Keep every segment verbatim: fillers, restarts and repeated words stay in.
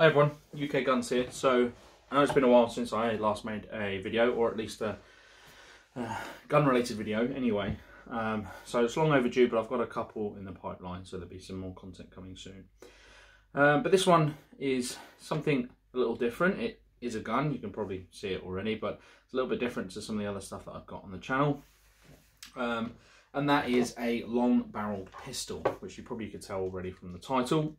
Hi everyone, U K Guns here. So I know it's been a while since I last made a video, or at least a, a gun related video anyway. Um, so it's long overdue, but I've got a couple in the pipeline, so there'll be some more content coming soon. Um, but this one is something a little different. It is a gun, you can probably see it already, but it's a little bit different to some of the other stuff that I've got on the channel. Um, and that is a long barreled pistol, which you probably could tell already from the title.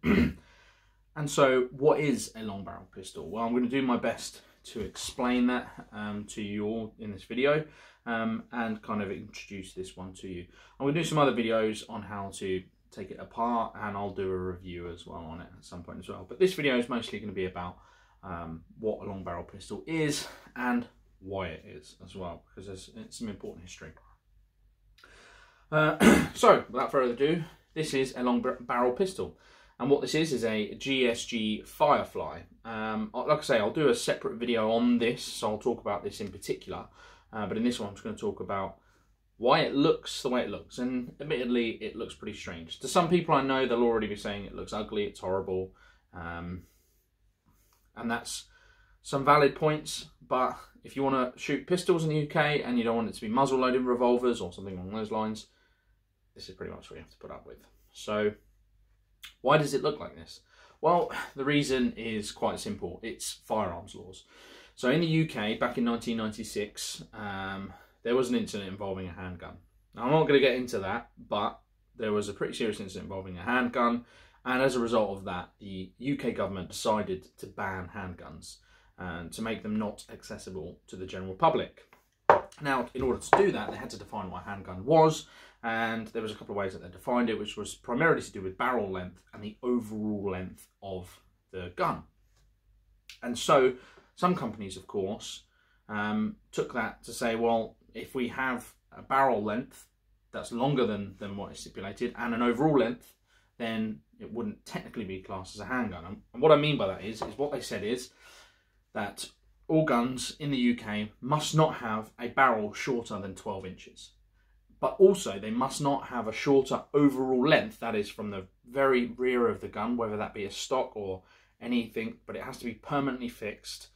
And so what is a long barrel pistol? Well, I'm going to do my best to explain that um, to you all in this video um, and kind of introduce this one to you. I'm going to do some other videos on how to take it apart, and I'll do a review as well on it at some point as well. But this video is mostly going to be about um, what a long barrel pistol is and why it is as well, because there's it's some important history. Uh, so without further ado, this is a long barrel pistol. And what this is is a G S G Firefly. Um, like I say, I'll do a separate video on this, so I'll talk about this in particular. Uh, but in this one, I'm just going to talk about why it looks the way it looks. And admittedly, it looks pretty strange. To some people I know, they'll already be saying it looks ugly, it's horrible. Um, and that's some valid points. But if you want to shoot pistols in the U K and you don't want it to be muzzle-loaded revolvers or something along those lines, this is pretty much what you have to put up with. So why does it look like this? Well, the reason is quite simple. It's firearms laws. So in the U K, back in nineteen ninety-six, um, there was an incident involving a handgun. Now, I'm not going to get into that, but there was a pretty serious incident involving a handgun. And as a result of that, the U K government decided to ban handguns and to make them not accessible to the general public. Now, in order to do that, they had to define what a handgun was, and there was a couple of ways that they defined it, which was primarily to do with barrel length and the overall length of the gun. And so some companies, of course, um, took that to say, well, if we have a barrel length that's longer than, than what is stipulated and an overall length, then it wouldn't technically be classed as a handgun. And, and what I mean by that is, is what they said is that all guns in the U K must not have a barrel shorter than twelve inches. But also they must not have a shorter overall length, that is from the very rear of the gun, whether that be a stock or anything, but it has to be permanently fixed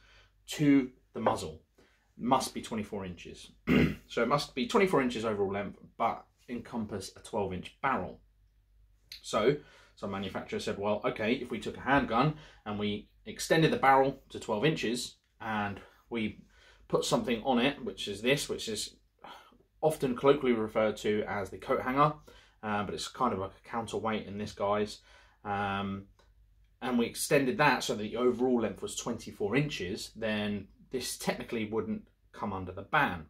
to the muzzle. It must be twenty-four inches. So it must be twenty-four inches overall length, but encompass a twelve inch barrel. So some manufacturer said, well, okay, if we took a handgun and we extended the barrel to twelve inches and we put something on it, which is this, which is often colloquially referred to as the coat hanger, uh, but it's kind of like a counterweight in this guise. Um, and we extended that so that the overall length was twenty-four inches, then this technically wouldn't come under the ban.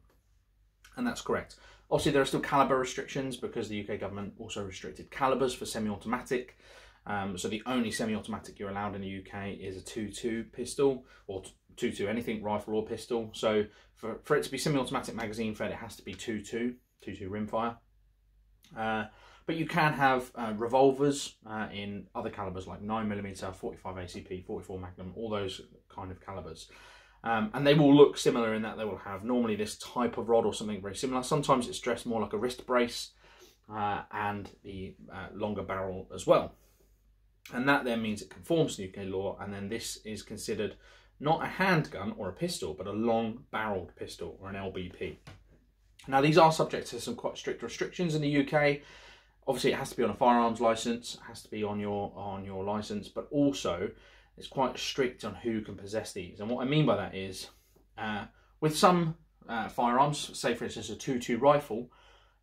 And that's correct. Obviously, there are still caliber restrictions because the U K government also restricted calibers for semi-automatic. Um, so the only semi-automatic you're allowed in the U K is a two two pistol, or two two anything, rifle or pistol. So for, for it to be semi-automatic magazine fed, it has to be two two, two two rimfire. Uh, but you can have uh, revolvers uh, in other calibers like nine millimeter, forty-five A C P, forty-four Magnum, all those kind of calibers. Um, and they will look similar in that they will have normally this type of rod or something very similar. Sometimes it's dressed more like a wrist brace uh, and the uh, longer barrel as well. And that then means it conforms to U K law, and then this is considered not a handgun or a pistol, but a long-barreled pistol, or an L B P. Now, these are subject to some quite strict restrictions in the U K. Obviously, it has to be on a firearms licence, it has to be on your, on your licence, but also it's quite strict on who can possess these. And what I mean by that is, uh, with some uh, firearms, say for instance a two two rifle,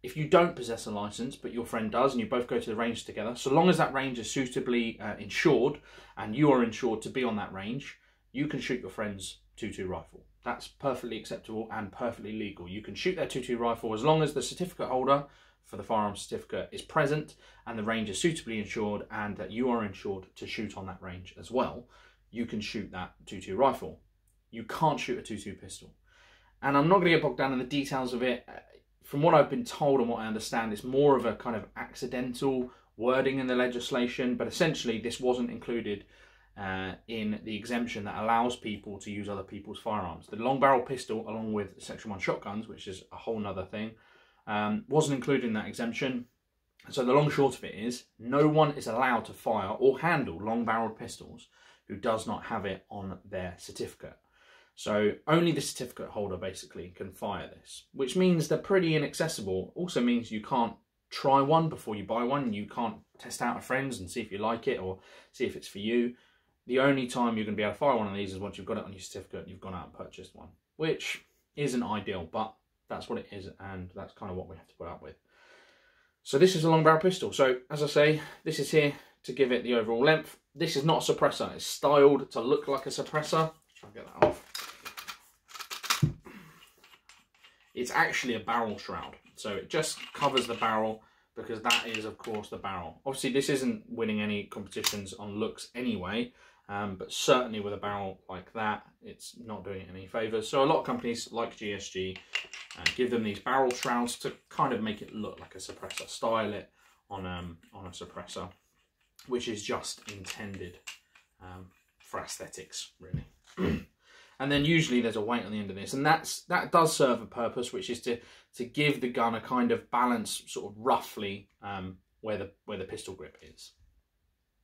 if you don't possess a license, but your friend does, and you both go to the range together, so long as that range is suitably uh, insured, and you are insured to be on that range, you can shoot your friend's two two rifle. That's perfectly acceptable and perfectly legal. You can shoot their two two rifle as long as the certificate holder for the firearms certificate is present, and the range is suitably insured, and that you are insured to shoot on that range as well. You can shoot that two two rifle. You can't shoot a two two pistol. And I'm not going to get bogged down in the details of it. From what I've been told and what I understand, it's more of a kind of accidental wording in the legislation, but essentially this wasn't included uh, in the exemption that allows people to use other people's firearms. The long barrel pistol, along with section one shotguns, which is a whole nother thing, um, wasn't included in that exemption. So the long short of it is, no one is allowed to fire or handle long barreled pistols who does not have it on their certificate. So only the certificate holder basically can fire this, which means they're pretty inaccessible. Also means you can't try one before you buy one. You can't test out with friends and see if you like it or see if it's for you. The only time you're going to be able to fire one of these is once you've got it on your certificate and you've gone out and purchased one, which isn't ideal, but that's what it is, and that's kind of what we have to put up with. So this is a long barrel pistol. So as I say, this is here to give it the overall length. This is not a suppressor. It's styled to look like a suppressor. Let's try and get that off. It's actually a barrel shroud, so it just covers the barrel, because that is, of course, the barrel. Obviously, this isn't winning any competitions on looks anyway, um, but certainly with a barrel like that, it's not doing it any favours. So a lot of companies like G S G uh, give them these barrel shrouds to kind of make it look like a suppressor, style it on, um, on a suppressor, which is just intended um, for aesthetics, really. And then usually there's a weight on the end of this, and that's that does serve a purpose, which is to to give the gun a kind of balance, sort of roughly um, where the where the pistol grip is,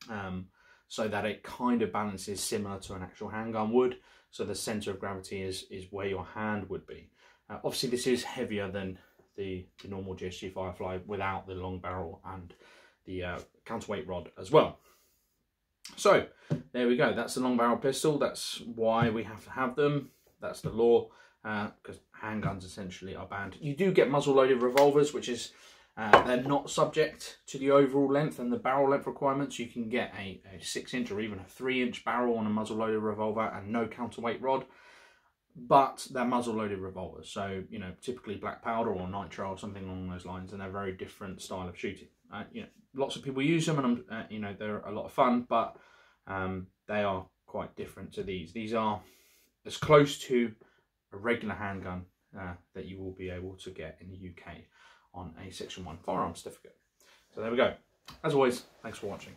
um, so that it kind of balances similar to an actual handgun would. So the center of gravity is is where your hand would be. Uh, obviously, this is heavier than the, the normal G S G Firefly without the long barrel and the uh, counterweight rod as well. So there we go, that's the long barrel pistol. That's why we have to have them. That's the law, uh, because handguns essentially are banned. You do get muzzle loaded revolvers, which is uh, they're not subject to the overall length and the barrel length requirements. You can get a, a six inch or even a three inch barrel on a muzzle loaded revolver and no counterweight rod, but they're muzzle loaded revolvers, so you know, typically black powder or nitro or something along those lines, and they're a very different style of shooting. Uh, you know, lots of people use them, and uh, you know, they're a lot of fun, but um, they are quite different to these. These are as close to a regular handgun uh, that you will be able to get in the U K on a Section one firearms certificate. So there we go. As always, thanks for watching.